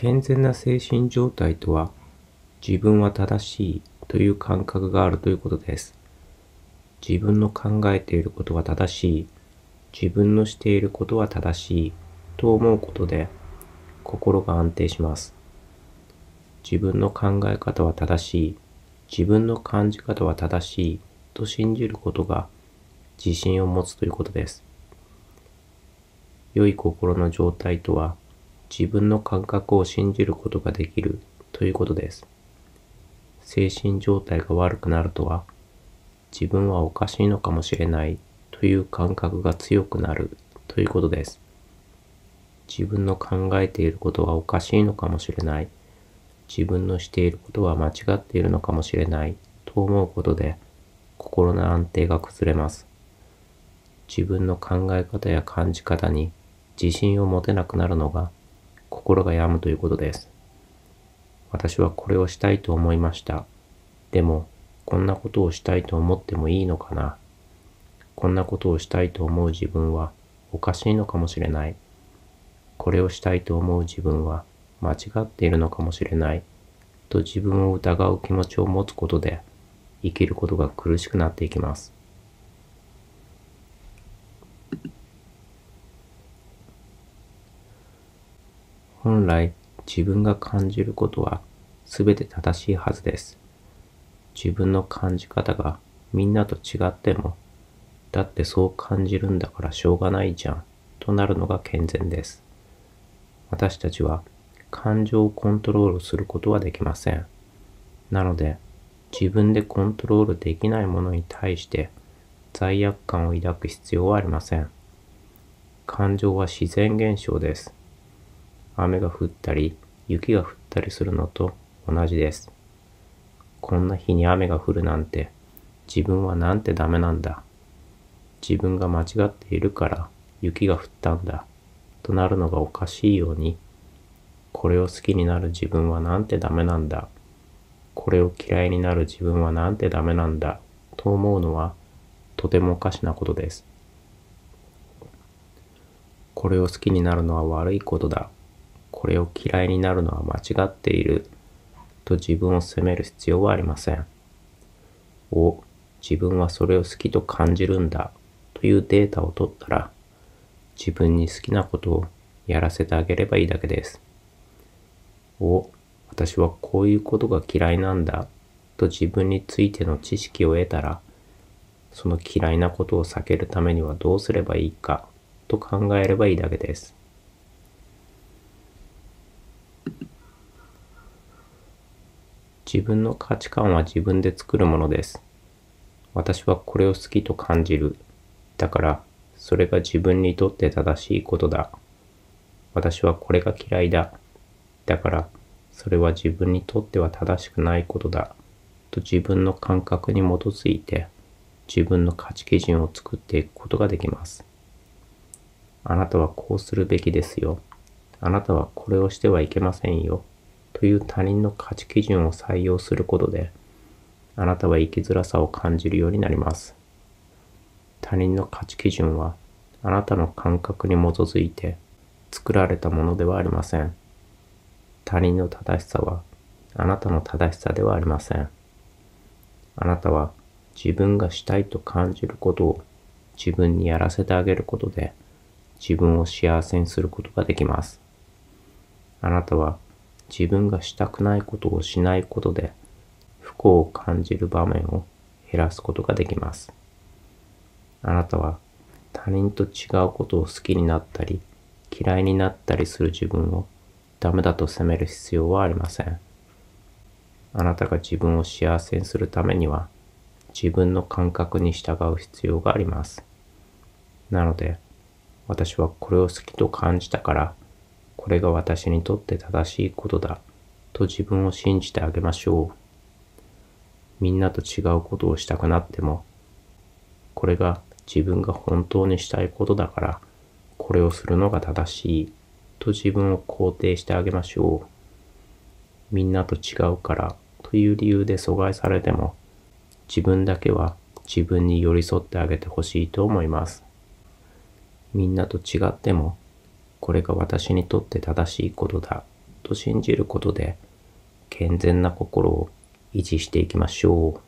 健全な精神状態とは、自分は正しいという感覚があるということです。自分の考えていることは正しい、自分のしていることは正しいと思うことで、心が安定します。自分の考え方は正しい、自分の感じ方は正しいと信じることが自信を持つということです。良い心の状態とは、自分の感覚を信じることができるということです。精神状態が悪くなるとは、自分はおかしいのかもしれないという感覚が強くなるということです。自分の考えていることはおかしいのかもしれない。自分のしていることは間違っているのかもしれないと思うことで、心の安定が崩れます。自分の考え方や感じ方に自信を持てなくなるのが、心が病むということです。私はこれをしたいと思いました。でも、こんなことをしたいと思ってもいいのかな。こんなことをしたいと思う自分はおかしいのかもしれない。これをしたいと思う自分は間違っているのかもしれない。と自分を疑う気持ちを持つことで、生きることが苦しくなっていきます。本来、自分が感じることは全て正しいはずです。自分の感じ方がみんなと違っても、だってそう感じるんだからしょうがないじゃんとなるのが健全です。私たちは感情をコントロールすることはできません。なので、自分でコントロールできないものに対して罪悪感を抱く必要はありません。感情は自然現象です。雨が降ったり雪が降ったりするのと同じです。こんな日に雨が降るなんて、自分はなんてダメなんだ。自分が間違っているから雪が降ったんだとなるのがおかしいように、これを好きになる自分はなんてダメなんだ。これを嫌いになる自分はなんてダメなんだと思うのはとてもおかしなことです。これを好きになるのは悪いことだ。これを嫌いになるのは間違っていると自分を責める必要はありません。お、自分はそれを好きと感じるんだというデータを取ったら、自分に好きなことをやらせてあげればいいだけです。お、私はこういうことが嫌いなんだと自分についての知識を得たら、その嫌いなことを避けるためにはどうすればいいかと考えればいいだけです。自分の価値観は自分で作るものです。私はこれを好きと感じる。だから、それが自分にとって正しいことだ。私はこれが嫌いだ。だから、それは自分にとっては正しくないことだと自分の感覚に基づいて自分の価値基準を作っていくことができます。あなたはこうするべきですよ。あなたはこれをしてはいけませんよという他人の価値基準を採用することで、あなたは生きづらさを感じるようになります。他人の価値基準はあなたの感覚に基づいて作られたものではありません。他人の正しさはあなたの正しさではありません。あなたは自分がしたいと感じることを自分にやらせてあげることで自分を幸せにすることができます。あなたは自分がしたくないことをしないことで不幸を感じる場面を減らすことができます。あなたは他人と違うことを好きになったり嫌いになったりする自分をダメだと責める必要はありません。あなたが自分を幸せにするためには、自分の感覚に従う必要があります。なので、私はこれを好きと感じたから、これが私にとって正しいことだと自分を信じてあげましょう。みんなと違うことをしたくなっても、これが自分が本当にしたいことだから、これをするのが正しいと自分を肯定してあげましょう。みんなと違うからという理由で阻害されても、自分だけは自分に寄り添ってあげてほしいと思います。みんなと違っても、これが私にとって正しいことだと信じることで健全な心を維持していきましょう。